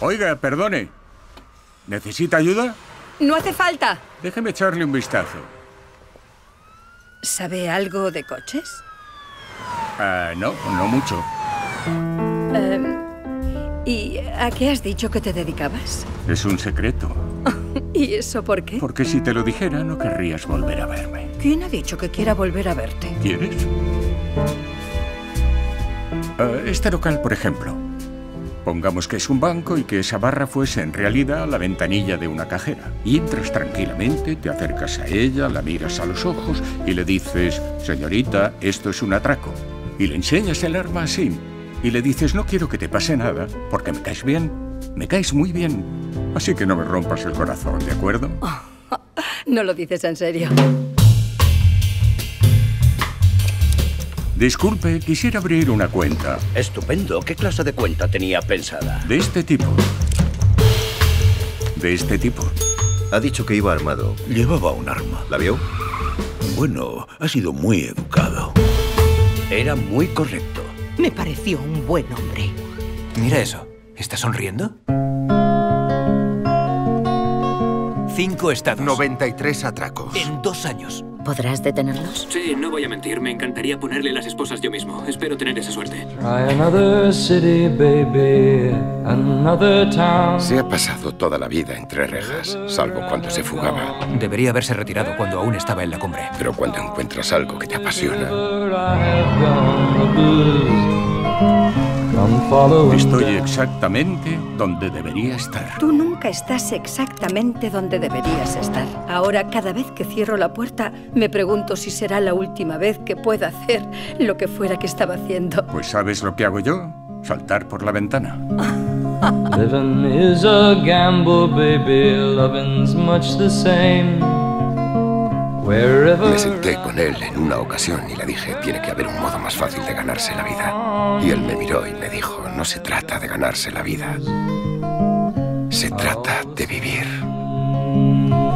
Oiga, perdone. ¿Necesita ayuda? No hace falta. Déjeme echarle un vistazo. ¿Sabe algo de coches? No, no mucho. ¿Y a qué has dicho que te dedicabas? Es un secreto. ¿Y eso por qué? Porque si te lo dijera, no querrías volver a verme. ¿Quién ha dicho que quiera volver a verte? ¿Quieres? Este local, por ejemplo. Pongamos que es un banco y que esa barra fuese en realidad la ventanilla de una cajera. Y entras tranquilamente, te acercas a ella, la miras a los ojos y le dices: señorita, esto es un atraco. Y le enseñas el arma así. Y le dices: no quiero que te pase nada, porque me caes bien. Me caes muy bien. Así que no me rompas el corazón, ¿de acuerdo? Oh, no lo dices en serio. Disculpe, quisiera abrir una cuenta. Estupendo. ¿Qué clase de cuenta tenía pensada? De este tipo. De este tipo. Ha dicho que iba armado. Llevaba un arma. ¿La vio? Bueno, ha sido muy educado. Era muy correcto. Me pareció un buen hombre. Mira eso. ¿Está sonriendo? 5 estados. 93 atracos. En 2 años. ¿Podrás detenerlos? Sí, no voy a mentir. Me encantaría ponerle las esposas yo mismo. Espero tener esa suerte. Se ha pasado toda la vida entre rejas, salvo cuando se fugaba. Debería haberse retirado cuando aún estaba en la cumbre. Pero cuando encuentras algo que te apasiona... Estoy exactamente donde debería estar. Tú nunca estás exactamente donde deberías estar. Ahora, cada vez que cierro la puerta, me pregunto si será la última vez que pueda hacer lo que fuera que estaba haciendo. Pues ¿sabes lo que hago yo? Saltar por la ventana. Living is a gamble, baby. Loving's much the same. Me senté con él en una ocasión y le dije: tiene que haber un modo más fácil de ganarse la vida. Y él me miró y me dijo: no se trata de ganarse la vida, se trata de vivir.